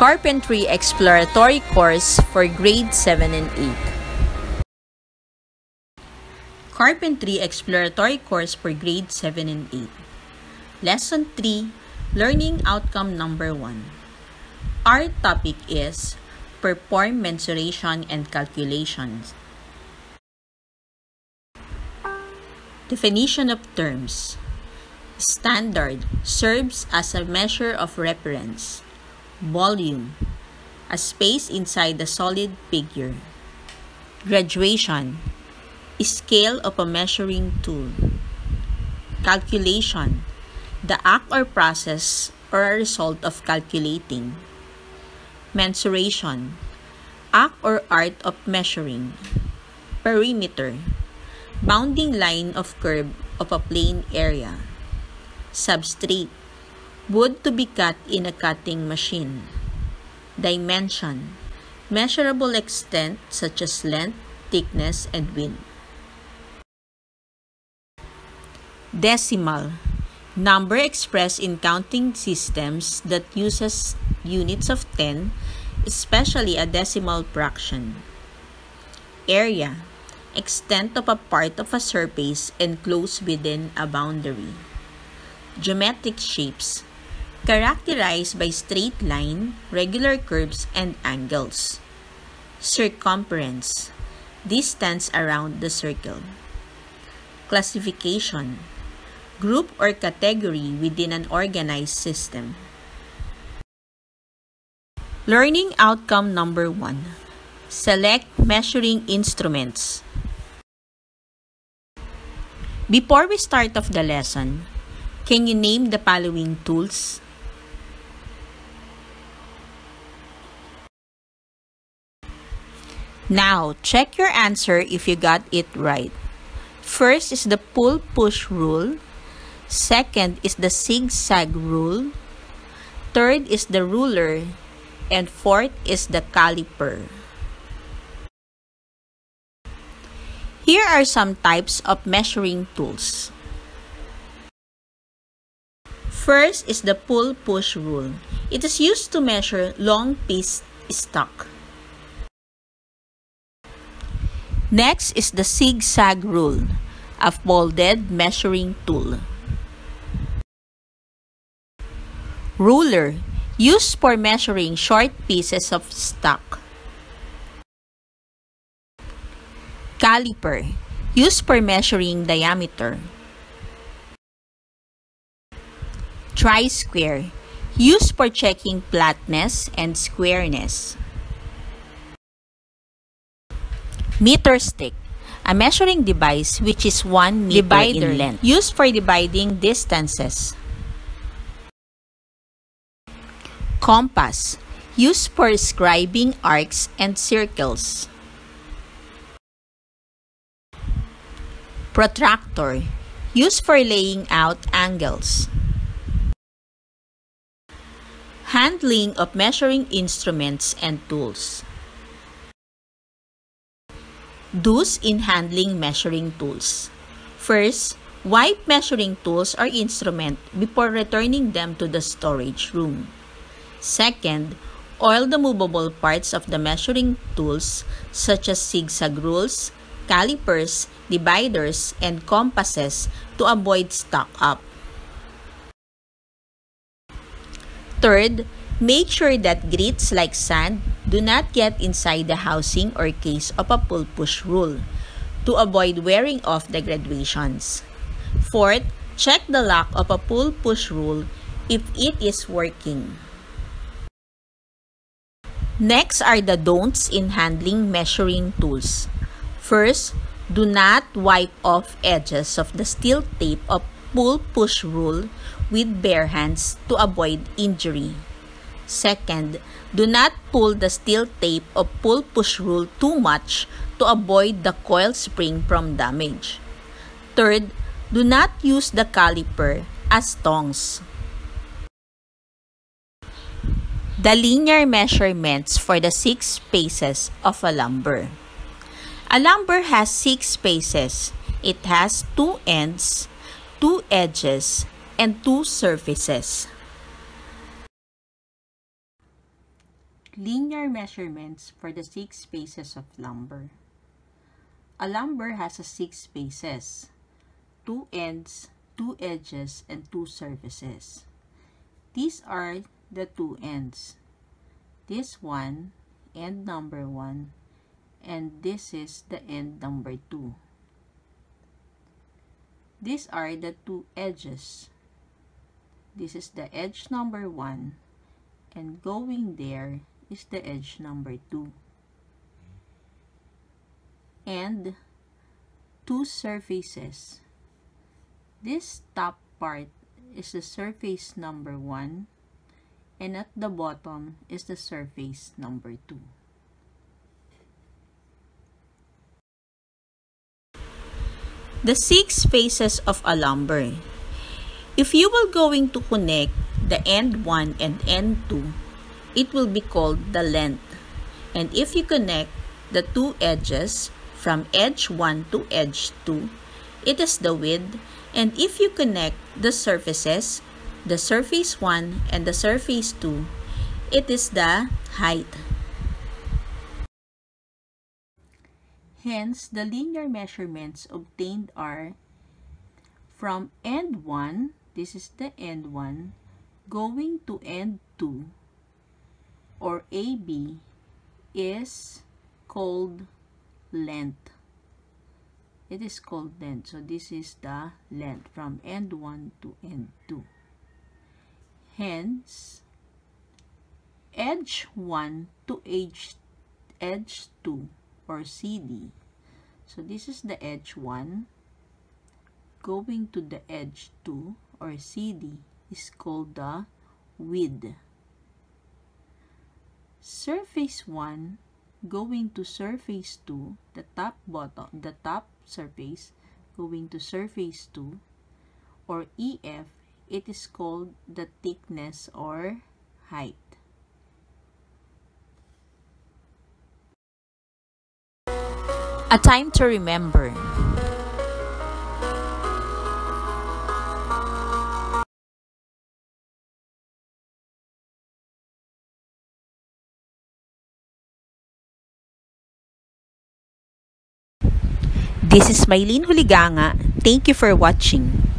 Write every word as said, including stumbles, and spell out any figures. Carpentry Exploratory Course for Grade seven and eight. Carpentry Exploratory Course for Grade seven and eight. Lesson three, Learning Outcome Number one. Our topic is Perform Mensuration and Calculations. Definition of terms. Standard serves as a measure of reference. Volume, a space inside the solid figure. Graduation, scale of a measuring tool. Calculation, the act or process or a result of calculating. Mensuration, act or art of measuring. Perimeter, bounding line of curve of a plane area. Substrate, wood to be cut in a cutting machine. Dimension, measurable extent such as length, thickness, and width. Decimal, number expressed in counting systems that uses units of ten, especially a decimal fraction. Area, extent of a part of a surface enclosed within a boundary. Geometric shapes, characterized by straight line, regular curves, and angles. Circumference, distance around the circle. Classification, group or category within an organized system. Learning outcome number one. Select measuring instruments. Before we start off the lesson, can you name the following tools? Now, check your answer if you got it right. First is the pull-push rule. Second is the zigzag rule. Third is the ruler. And fourth is the caliper. Here are some types of measuring tools. First is the pull-push rule. It is used to measure long piece stock. Next is the zigzag rule, a folded measuring tool. Ruler, used for measuring short pieces of stock. Caliper, used for measuring diameter. Tri-square, used for checking flatness and squareness. Meter stick, a measuring device which is one meter divider in length, used for dividing distances. Compass, used for scribing arcs and circles. Protractor, used for laying out angles. Handling of measuring instruments and tools. Do's in handling measuring tools. First, wipe measuring tools or instrument before returning them to the storage room. Second, oil the movable parts of the measuring tools such as zigzag rules, calipers, dividers, and compasses to avoid stock-up. Third, make sure that grits like sand do not get inside the housing or case of a pull-push rule to avoid wearing off the graduations. Fourth, check the lock of a pull-push rule if it is working. Next are the don'ts in handling measuring tools. First, do not wipe off edges of the steel tape of pull-push rule with bare hands to avoid injury. Second, do not pull the steel tape of pull-push rule too much to avoid the coil spring from damage. Third, do not use the caliper as tongs. The linear measurements for the six faces of a lumber. A lumber has six faces. It has two ends, two edges, and two surfaces. linear measurements for the six spaces of lumber. A lumber has a six spaces, two ends, two edges, and two surfaces. These are the two ends. This one, end number one, and this is the end number two. These are the two edges. This is the edge number one, and going there is the edge number two. And two surfaces. This top part is the surface number one, and at the bottom is the surface number two. The six spaces of a lumber. If you were going to connect the end one and end two, it will be called the length. And if you connect the two edges from edge one to edge two, it is the width. And if you connect the surfaces, the surface one and the surface two, it is the height. Hence, the linear measurements obtained are from end one, this is the end one, going to end two, or A B, is called length. It is called length. So this is the length from end one to end two. Hence, edge one to edge, edge two, or C D. So this is the edge one. Going to the edge two, or C D, is called the width. Surface one going to surface two, the top bottom, the top surface going to surface two, or E F, it is called the thickness or height. A time to remember. This is Mylene Huliganga. Thank you for watching.